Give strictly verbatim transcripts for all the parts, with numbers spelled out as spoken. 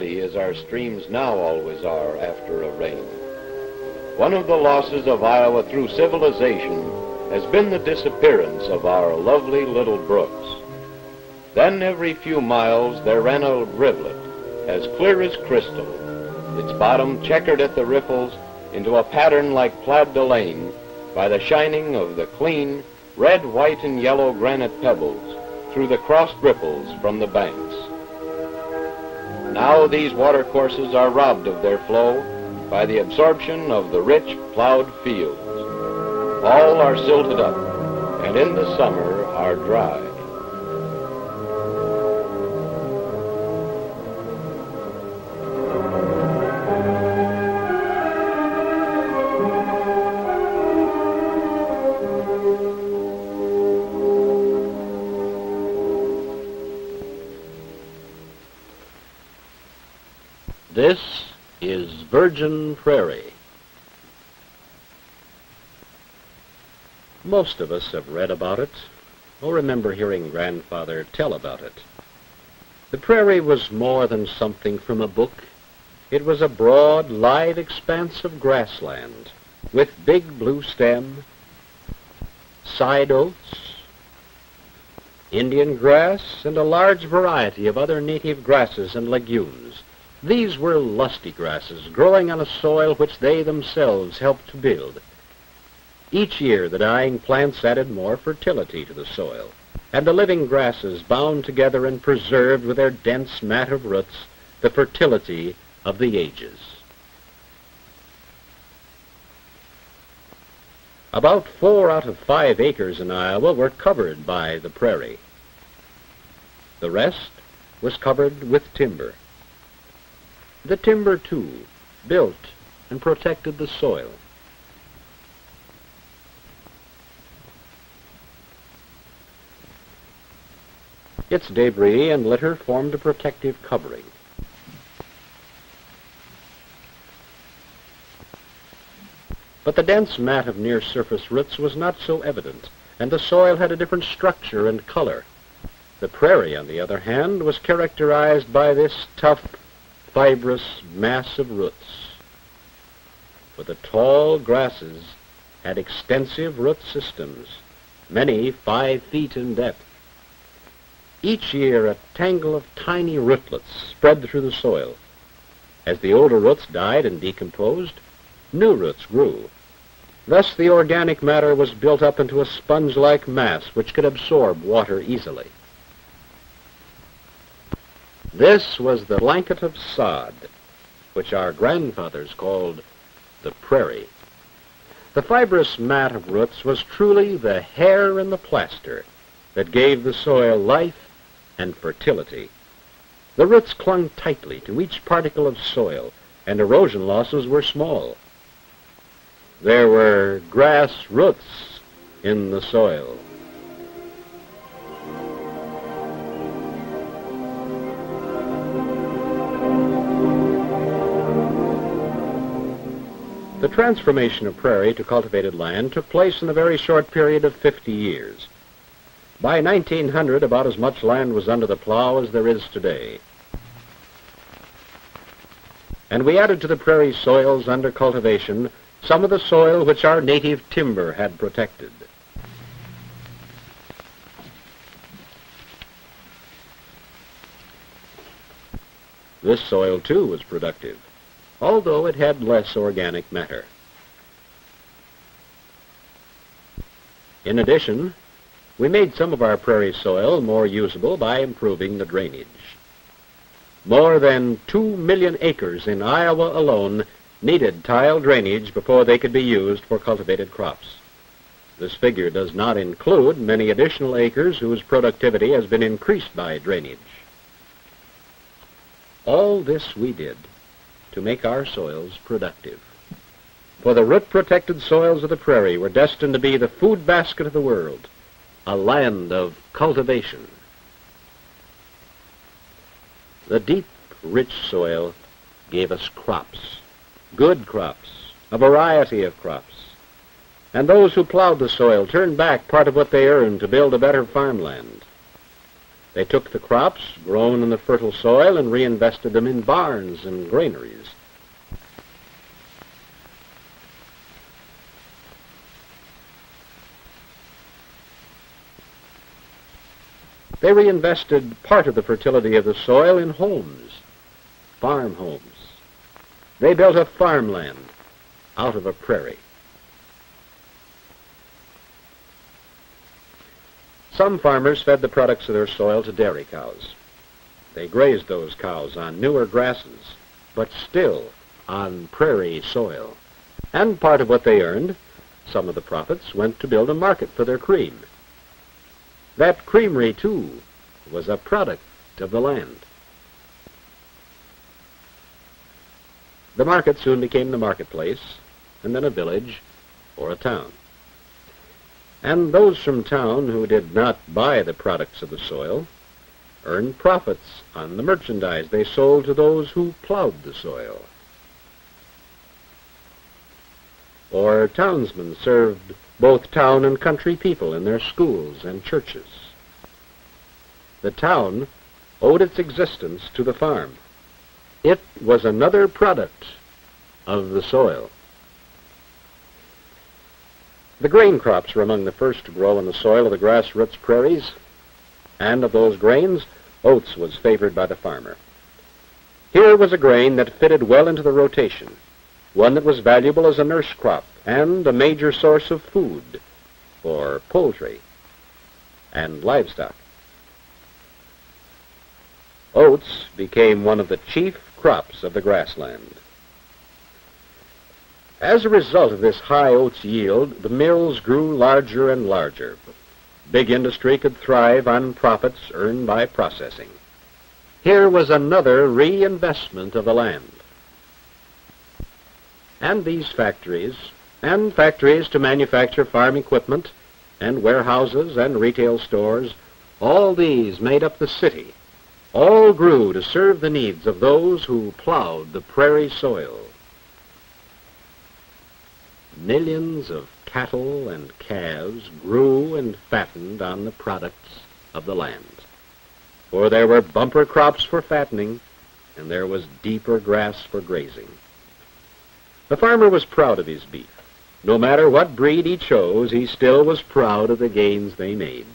muddy as our streams now always are after a rain. One of the losses of Iowa through civilization has been the disappearance of our lovely little brooks. Then every few miles there ran a rivulet, as clear as crystal, its bottom checkered at the riffles into a pattern like plaid de laine by the shining of the clean, red, white, and yellow granite pebbles through the crossed ripples from the banks. Now these watercourses are robbed of their flow by the absorption of the rich, plowed fields. All are silted up, and in the summer are dry. This is virgin prairie. Most of us have read about it or remember hearing grandfather tell about it. The prairie was more than something from a book. It was a broad, live expanse of grassland with big blue stem, side oats, Indian grass, and a large variety of other native grasses and legumes. These were lusty grasses growing on a soil which they themselves helped to build. Each year the dying plants added more fertility to the soil, and the living grasses bound together and preserved with their dense mat of roots the fertility of the ages. About four out of five acres in Iowa were covered by the prairie. The rest was covered with timber. The timber, too, built and protected the soil. Its debris and litter formed a protective covering. But the dense mat of near-surface roots was not so evident, and the soil had a different structure and color. The prairie, on the other hand, was characterized by this tough, fibrous mass of roots, for the tall grasses had extensive root systems, many five feet in depth. Each year a tangle of tiny rootlets spread through the soil. As the older roots died and decomposed, new roots grew. Thus the organic matter was built up into a sponge-like mass which could absorb water easily. This was the blanket of sod, which our grandfathers called the prairie. The fibrous mat of roots was truly the hair and the plaster that gave the soil life and fertility. The roots clung tightly to each particle of soil, and erosion losses were small. There were grass roots in the soil. The transformation of prairie to cultivated land took place in a very short period of fifty years. By nineteen hundred, about as much land was under the plow as there is today. And we added to the prairie soils under cultivation some of the soil which our native timber had protected. This soil, too, was productive, although it had less organic matter. In addition, we made some of our prairie soil more usable by improving the drainage. More than two million acres in Iowa alone needed tile drainage before they could be used for cultivated crops. This figure does not include many additional acres whose productivity has been increased by drainage. All this we did to make our soils productive. For the root-protected soils of the prairie were destined to be the food basket of the world, a land of cultivation. The deep, rich soil gave us crops, good crops, a variety of crops. And those who plowed the soil turned back part of what they earned to build a better farmland. They took the crops grown in the fertile soil and reinvested them in barns and granaries. They reinvested part of the fertility of the soil in homes, farm homes. They built a farmland out of a prairie. Some farmers fed the products of their soil to dairy cows. They grazed those cows on newer grasses, but still on prairie soil. And part of what they earned, some of the profits, went to build a market for their cream. That creamery, too, was a product of the land. The market soon became the marketplace, and then a village or a town. And those from town who did not buy the products of the soil earned profits on the merchandise they sold to those who plowed the soil. Or townsmen served both town and country people in their schools and churches. The town owed its existence to the farm. It was another product of the soil. The grain crops were among the first to grow in the soil of the grassroots prairies, and of those grains, oats was favored by the farmer. Here was a grain that fitted well into the rotation, one that was valuable as a nurse crop and a major source of food for poultry and livestock. Oats became one of the chief crops of the grassland. As a result of this high oats yield, the mills grew larger and larger. Big industry could thrive on profits earned by processing. Here was another reinvestment of the land. And these factories, and factories to manufacture farm equipment, and warehouses and retail stores, all these made up the city. All grew to serve the needs of those who plowed the prairie soil. Millions of cattle and calves grew and fattened on the products of the land. For there were bumper crops for fattening, and there was deeper grass for grazing. The farmer was proud of his beef. No matter what breed he chose, he still was proud of the gains they made.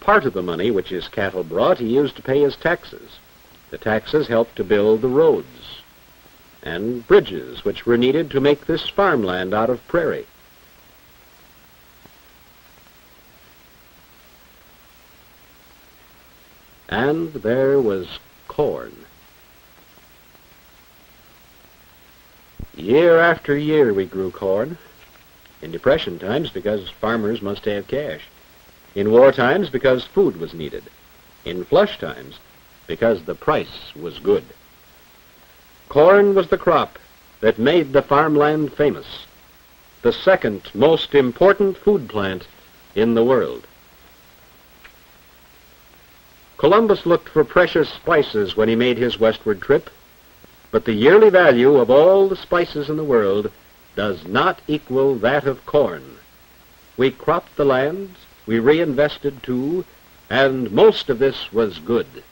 Part of the money which his cattle brought he used to pay his taxes. The taxes helped to build the roads and bridges which were needed to make this farmland out of prairie. And there was corn. Year after year we grew corn. In Depression times because farmers must have cash. In war times because food was needed. In flush times because the price was good. Corn was the crop that made the farmland famous, the second most important food plant in the world. Columbus looked for precious spices when he made his westward trip, but the yearly value of all the spices in the world does not equal that of corn. We cropped the land, we reinvested too, and most of this was good.